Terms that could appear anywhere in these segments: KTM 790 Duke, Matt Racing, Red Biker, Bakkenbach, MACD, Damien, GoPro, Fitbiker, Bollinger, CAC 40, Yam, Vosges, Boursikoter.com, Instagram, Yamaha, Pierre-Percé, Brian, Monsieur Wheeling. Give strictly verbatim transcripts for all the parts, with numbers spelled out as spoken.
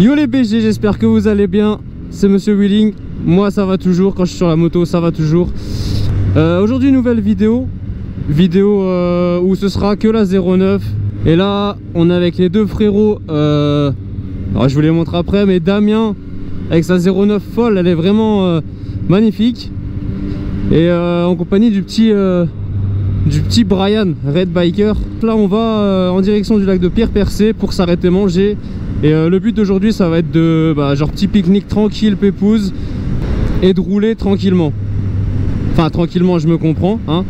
Yo les B G, j'espère que vous allez bien. C'est Monsieur Wheeling. Moi ça va toujours, quand je suis sur la moto ça va toujours. euh, Aujourd'hui nouvelle vidéo. Vidéo euh, où ce sera que la zéro neuf. Et là on est avec les deux frérots, euh, alors je vous les montre après, mais Damien avec sa zéro neuf folle, elle est vraiment euh, magnifique. Et euh, en compagnie du petit euh, du petit Brian, Red Biker. Là on va euh, en direction du lac de Pierre-Percé pour s'arrêter manger. Et euh, le but d'aujourd'hui ça va être de bah, genre petit pique-nique tranquille, pépouze, et de rouler tranquillement. Enfin tranquillement, je me comprends hein.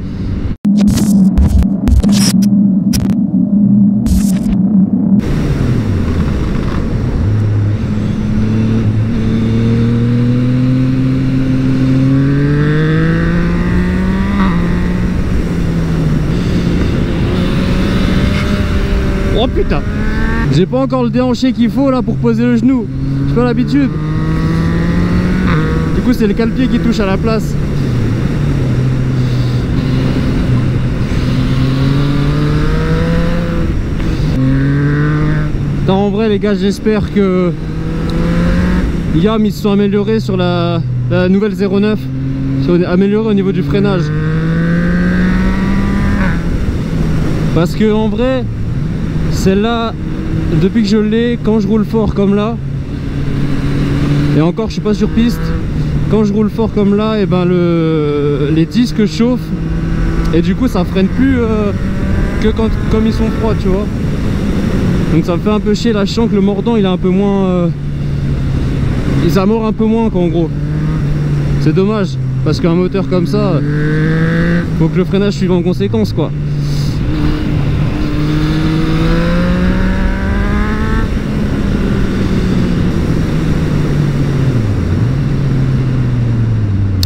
Oh putain, j'ai pas encore le déhanché qu'il faut là pour poser le genou, j'ai pas l'habitude. Du coup c'est le calepied qui touche à la place. Putain, en vrai les gars, j'espère que Yam ils se sont améliorés sur la, la nouvelle zéro neuf. Ils se sont améliorés au niveau du freinage. Parce que en vrai celle-là, depuis que je l'ai, quand je roule fort comme là, et encore je suis pas sur piste, quand je roule fort comme là, et ben le, les disques chauffent, et du coup ça freine plus euh, que quand, comme ils sont froids, tu vois. Donc ça me fait un peu chier, là je sens que le mordant il est un peu moins... Euh, ils amortent un peu moins qu'en gros. C'est dommage, parce qu'un moteur comme ça, faut que le freinage suive en conséquence quoi.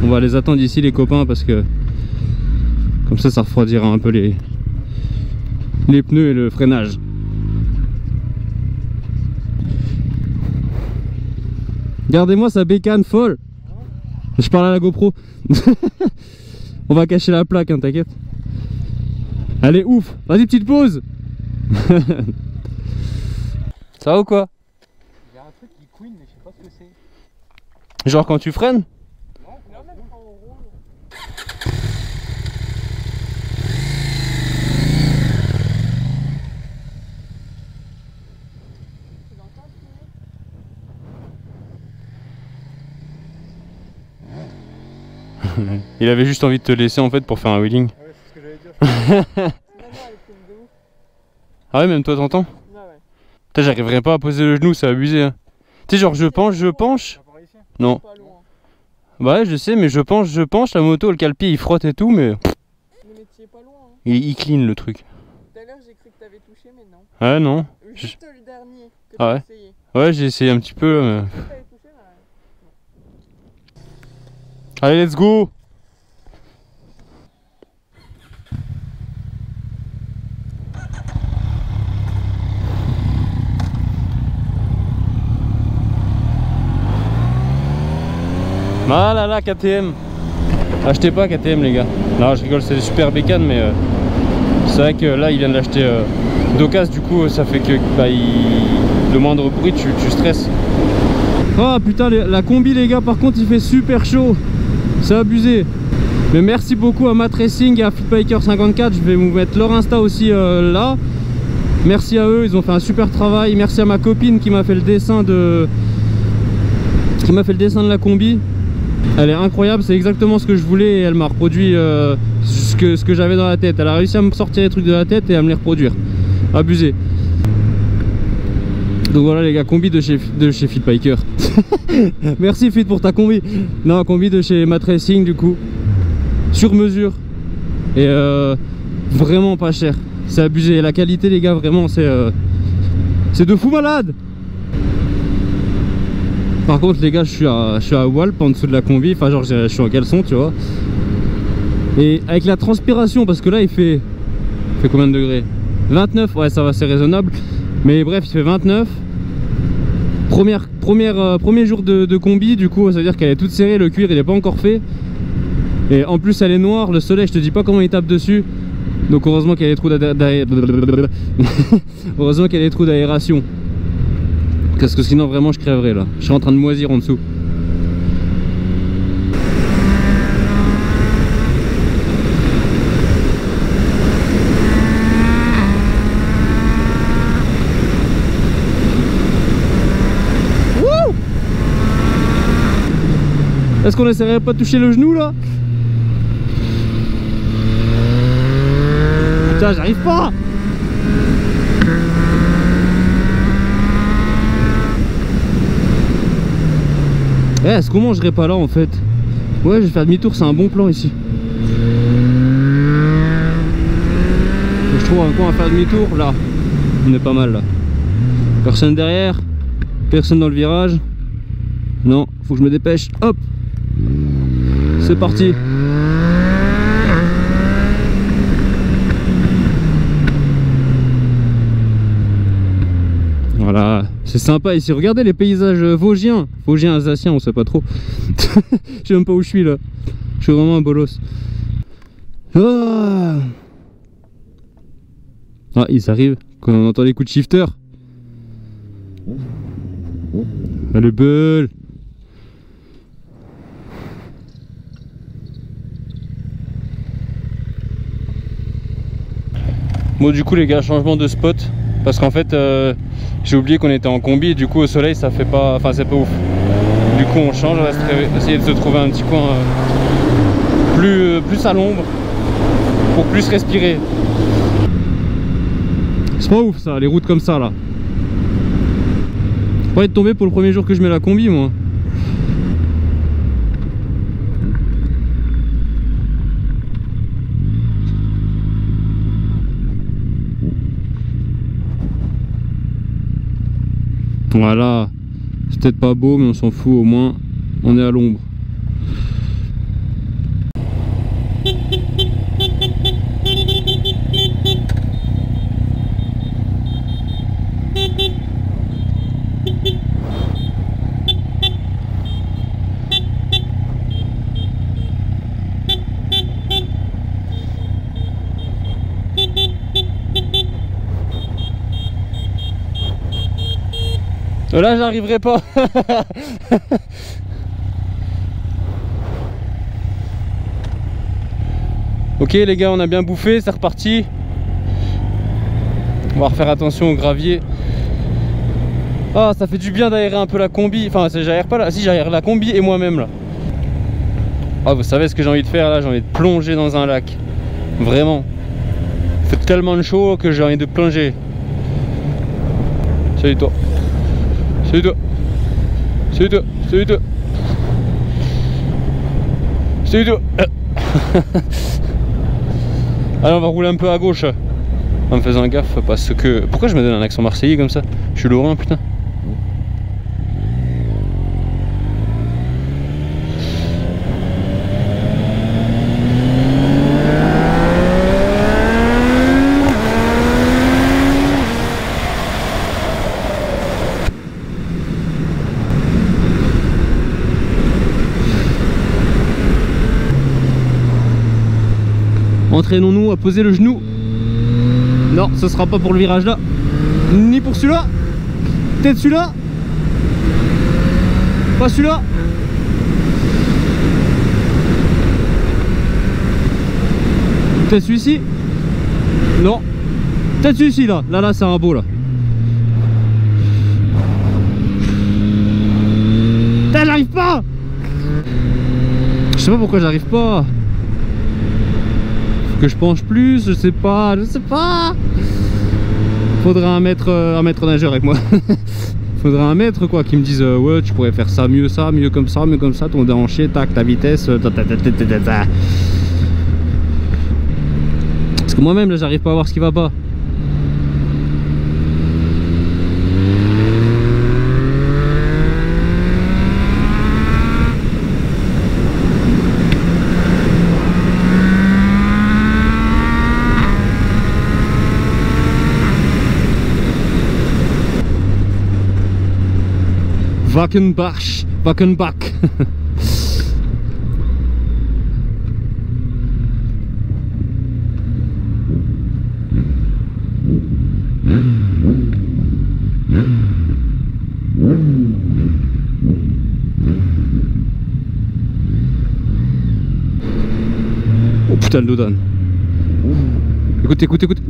On va les attendre ici les copains, parce que comme ça ça refroidira un peu les, les pneus et le freinage. Regardez-moi sa bécane folle. Je parle à la GoPro. On va cacher la plaque, hein, t'inquiète. Elle est ouf. Vas-y petite pause. Ça va ou quoi? Il y a un truc qui couine mais je sais pas ce que c'est. Genre quand tu freines? Il avait juste envie de te laisser en fait pour faire un wheeling. Ah ouais, c'est ce que j'allais dire. Ah ouais, même toi t'entends? Ah ouais. Putain, j'arriverai pas à poser le genou, c'est abusé. Hein. Tu sais, genre je penche, je penche. Non. Bah ouais, je sais, mais je penche, je penche. La moto, le calepied il frotte et tout, mais. Mais tu es pas loin. Hein. Il, il clean le truc. Tout à l'heure j'ai cru que t'avais touché, mais non. Ouais, non. Juste je... le dernier que ah ouais. Essayé. Ouais, j'ai essayé un petit peu, mais. Allez, let's go! Ah là là, K T M! Achetez pas K T M, les gars. Non, je rigole, c'est des super bécanes, mais euh, c'est vrai que là, il vient de l'acheter euh, d'occasion, du coup, ça fait que bah, il... le moindre bruit, tu, tu stresses. Ah putain, les, la combi, les gars, par contre, il fait super chaud! C'est abusé. Mais merci beaucoup à Matt Racing et à Flipbiker cinquante-quatre. Je vais vous mettre leur Insta aussi euh, là. Merci à eux, ils ont fait un super travail. Merci à ma copine qui m'a fait le dessin de qui m'a fait le dessin de la combi. Elle est incroyable, c'est exactement ce que je voulais et elle m'a reproduit euh, ce que, ce que j'avais dans la tête. Elle a réussi à me sortir les trucs de la tête et à me les reproduire. Abusé. Donc voilà les gars, combi de chez, de chez Fitbiker. Merci Fit pour ta combi. Non, combi de chez Matt Racing du coup. Sur mesure. Et euh, vraiment pas cher. C'est abusé. Et la qualité les gars, vraiment c'est euh, c'est de fou malade. Par contre les gars, je suis à, je suis à Walp en dessous de la combi. Enfin genre je suis en caleçon tu vois. Et avec la transpiration, parce que là il fait, il fait combien de degrés? Vingt-neuf, ouais ça va, c'est raisonnable. Mais bref, il fait vingt-neuf. Première, première, euh, premier jour de, de combi, du coup, ça veut dire qu'elle est toute serrée, le cuir il n'est pas encore fait. Et en plus, elle est noire, le soleil, je te dis pas comment il tape dessus. Donc, heureusement qu'elle ait des trous d'aération. Parce que sinon vraiment je crèverais là. Je suis en train de moisir en dessous. Est-ce qu'on essaierait pas de toucher le genou là? Putain, j'arrive pas! Eh, est-ce qu'on mangerait pas là en fait? Ouais, je vais faire demi-tour, c'est un bon plan ici. Je trouve un coin à faire demi-tour, là. On est pas mal là. Personne derrière, personne dans le virage. Non, faut que je me dépêche. Hop! C'est parti. Voilà, c'est sympa ici, regardez les paysages vosgiens, vosgiens, alsaciens, on sait pas trop. Je sais même pas où je suis là, je suis vraiment un bolos. Ah, ah ils arrivent, quand on entend les coups de shifter. Ah, le beul. Bon du coup les gars, changement de spot parce qu'en fait euh, j'ai oublié qu'on était en combi et du coup au soleil ça fait pas, enfin c'est pas ouf. Du coup on change, on va essayer de se trouver un petit coin euh, plus, euh, plus à l'ombre pour plus respirer. C'est pas ouf ça, les routes comme ça là. Faut pas être tombé pour le premier jour que je mets la combi moi. Voilà, c'est peut-être pas beau mais on s'en fout, au moins on est à l'ombre. Là j'arriverai pas. Ok les gars, on a bien bouffé, c'est reparti. On va refaire attention au gravier. Ah, ça fait du bien d'aérer un peu la combi. Enfin j'aère pas là, si j'aère la combi et moi-même là. Ah, vous savez ce que j'ai envie de faire là, j'ai envie de plonger dans un lac. Vraiment. Il fait tellement chaud que j'ai envie de plonger. Salut toi. Salut toi. Salut toi. Salut toi. Salut toi. Allez, on va rouler un peu à gauche. En me faisant gaffe parce que... Pourquoi je me donne un accent marseillais comme ça? Je suis lorrain, putain. Entraînons-nous à poser le genou. Non, ce sera pas pour le virage là. Ni pour celui-là. Peut-être celui-là. Pas celui-là. Peut-être celui-ci. Non. Peut-être celui-ci là. Là, là, c'est un beau là. Putain, j'arrive pas. Je sais pas pourquoi j'arrive pas. Que je penche plus, je sais pas, je sais pas. Faudrait un maître, un maître nageur avec moi. Faudrait un maître quoi, qui me dise euh, ouais tu pourrais faire ça, mieux ça, mieux comme ça, mieux comme ça, ton déhanché, tac, ta vitesse, ta ta ta ta ta ta ta. Parce que moi-même là j'arrive pas à voir ce qui va pas. Bakkenbach, Bakkenbach. Oh putain, le dos d'âne. Écoute, écoute, écoute.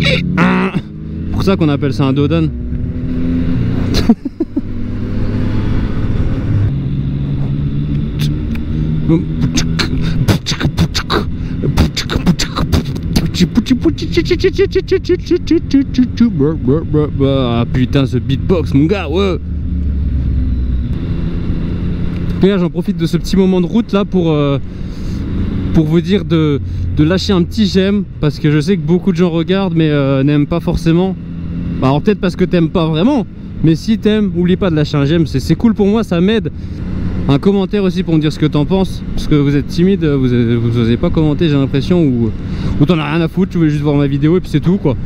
C'est pour ça qu'on appelle ça un dos d'âne. Ah putain, ce beatbox mon gars, ouais. J'en profite de ce petit moment de route là pour, euh, pour vous dire de, de lâcher un petit j'aime, parce que je sais que beaucoup de gens regardent mais euh, n'aiment pas forcément. Alors peut-être parce que t'aimes pas vraiment, mais si t'aimes, oublie pas de lâcher un j'aime, c'est cool pour moi, ça m'aide. Un commentaire aussi pour me dire ce que t'en penses, parce que vous êtes timide, vous, vous osez pas commenter, j'ai l'impression, ou, ou t'en as rien à foutre, tu voulais juste voir ma vidéo et puis c'est tout quoi.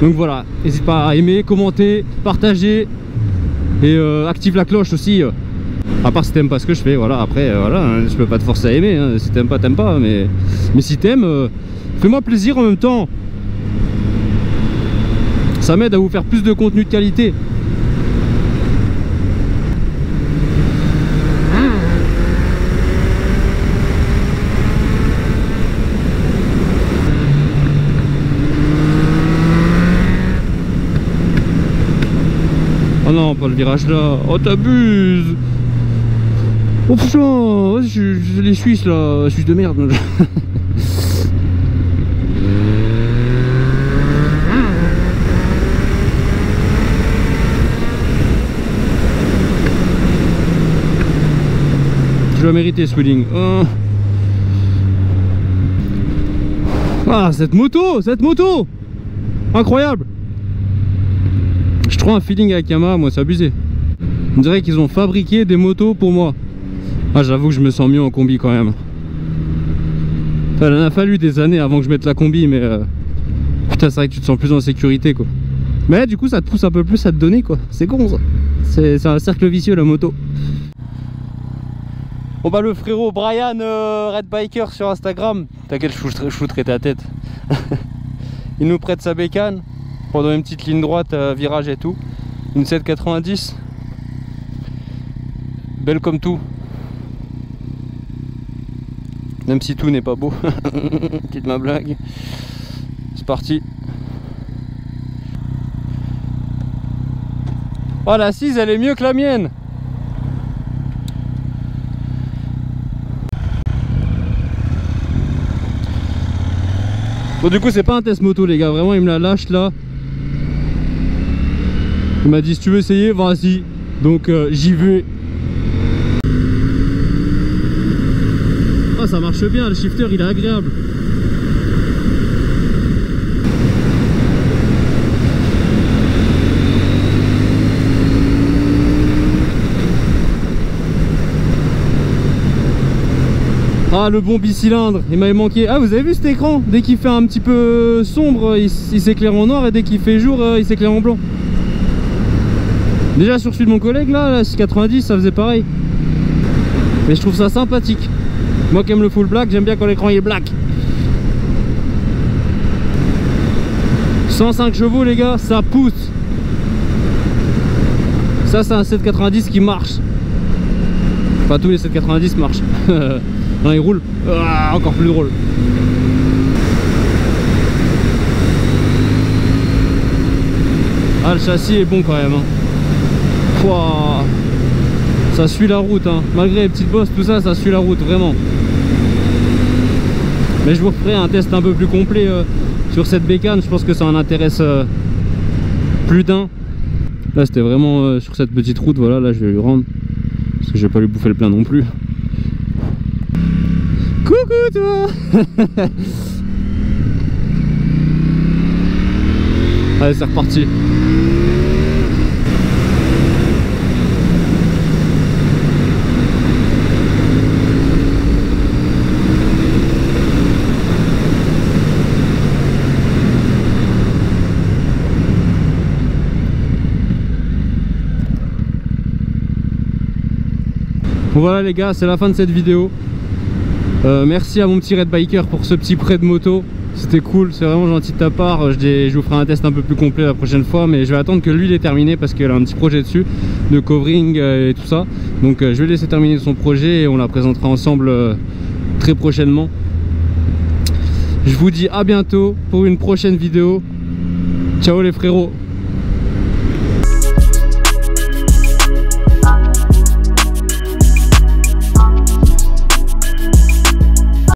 Donc voilà, n'hésite pas à aimer, commenter, partager et euh, active la cloche aussi. À part si t'aimes pas ce que je fais, voilà, après euh, voilà, hein, je peux pas te forcer à aimer, hein, si t'aimes pas, t'aimes pas, mais, mais si t'aimes, euh, fais-moi plaisir en même temps. Ça m'aide à vous faire plus de contenu de qualité. Oh non, pas le virage là, oh t'abuses. Oh putain, je, je, les Suisses là, Suisses de merde. Tu l'as mérité ce Wheeling. Oh. Ah cette moto, cette moto, incroyable. Je trouve un feeling avec Yamaha, moi c'est abusé. On dirait qu'ils ont fabriqué des motos pour moi. Ah j'avoue que je me sens mieux en combi quand même. Enfin, il en a fallu des années avant que je mette la combi, mais euh... putain c'est vrai que tu te sens plus en sécurité quoi. Mais là, du coup ça te pousse un peu plus à te donner quoi, c'est con ça. C'est un cercle vicieux la moto. Bon bah le frérot Brian euh, Red Biker sur Instagram, t'inquiète je shooterai ta tête. Il nous prête sa bécane pendant une petite ligne droite, euh, virage et tout. Une sept quatre-vingt-dix. Belle comme tout. Même si tout n'est pas beau. Petite ma blague. C'est parti. Oh la six elle est mieux que la mienne. Bon du coup c'est pas un test moto les gars. Vraiment il me la lâche là. Il m'a dit si tu veux essayer vas-y. Donc euh, j'y vais. Ça marche bien, le shifter il est agréable. Ah le bon bicylindre, il m'avait manqué. Ah vous avez vu cet écran? Dès qu'il fait un petit peu sombre, il, il s'éclaire en noir et dès qu'il fait jour, il s'éclaire en blanc. Déjà sur celui de mon collègue là, la six quatre-vingt-dix ça faisait pareil. Mais je trouve ça sympathique. Moi qui aime le full black, j'aime bien quand l'écran est black. cent cinq chevaux les gars, ça pousse. Ça c'est un sept quatre-vingt-dix qui marche. Enfin tous les sept quatre-vingt-dix marchent. Non ils roulent, ah, encore plus drôle. Ah le châssis est bon quand même hein. Pouah. Ça suit la route hein. Malgré les petites bosses tout ça, ça suit la route vraiment. Mais je vous ferai un test un peu plus complet euh, sur cette bécane, je pense que ça en intéresse euh, plus d'un. Là c'était vraiment euh, sur cette petite route, voilà, là je vais lui rendre. Parce que je vais pas lui bouffer le plein non plus. Coucou toi. Allez c'est reparti. Voilà les gars, c'est la fin de cette vidéo. Euh, merci à mon petit Red Biker pour ce petit prêt de moto. C'était cool, c'est vraiment gentil de ta part. Je, je vous ferai un test un peu plus complet la prochaine fois, mais je vais attendre que lui l'ait terminé parce qu'elle a un petit projet dessus de covering et tout ça. Donc je vais laisser terminer son projet et on la présentera ensemble très prochainement. Je vous dis à bientôt pour une prochaine vidéo. Ciao les frérots.